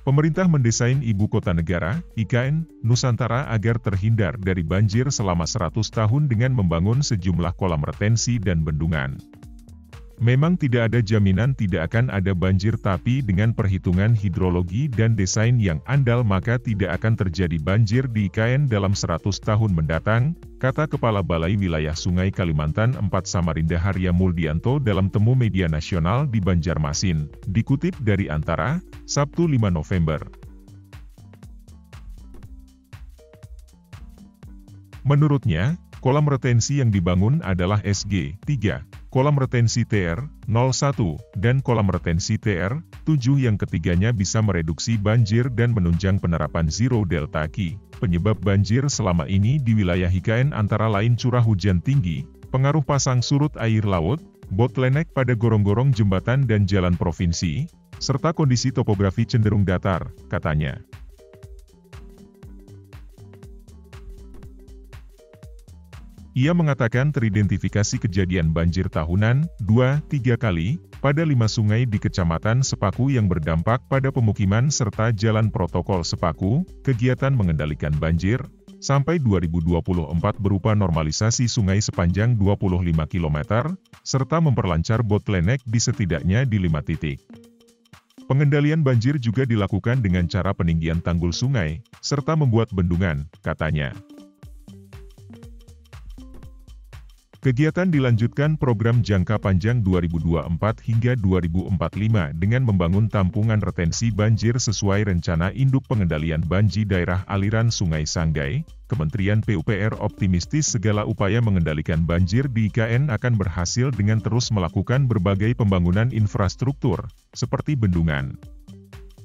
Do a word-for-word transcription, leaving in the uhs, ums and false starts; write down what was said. Pemerintah mendesain Ibu Kota Negara, I K N, Nusantara agar terhindar dari banjir selama seratus tahun dengan membangun sejumlah kolam retensi dan bendungan. Memang tidak ada jaminan tidak akan ada banjir, tapi dengan perhitungan hidrologi dan desain yang andal maka tidak akan terjadi banjir di I K N dalam seratus tahun mendatang, kata Kepala Balai Wilayah Sungai Kalimantan empat Samarinda Harya Muldianto dalam temu media nasional di Banjarmasin, dikutip dari Antara, Sabtu lima November. Menurutnya, kolam retensi yang dibangun adalah S G tiga, kolam retensi T R nol satu, dan kolam retensi T R tujuh yang ketiganya bisa mereduksi banjir dan menunjang penerapan Zero Delta Q. Penyebab banjir selama ini di wilayah I K N antara lain curah hujan tinggi, pengaruh pasang surut air laut, bottleneck pada gorong-gorong jembatan dan jalan provinsi, serta kondisi topografi cenderung datar, katanya. Ia mengatakan teridentifikasi kejadian banjir tahunan, dua tiga kali, pada lima sungai di Kecamatan Sepaku yang berdampak pada pemukiman serta jalan protokol Sepaku. Kegiatan mengendalikan banjir, sampai dua ribu dua puluh empat berupa normalisasi sungai sepanjang dua puluh lima kilometer, serta memperlancar bottleneck di setidaknya di lima titik. Pengendalian banjir juga dilakukan dengan cara peninggian tanggul sungai, serta membuat bendungan, katanya. Kegiatan dilanjutkan program jangka panjang dua ribu dua puluh empat hingga dua ribu empat puluh lima dengan membangun tampungan retensi banjir sesuai rencana induk pengendalian banjir daerah aliran Sungai Sanggai. Kementerian P U P R optimistis segala upaya mengendalikan banjir di I K N akan berhasil dengan terus melakukan berbagai pembangunan infrastruktur, seperti bendungan.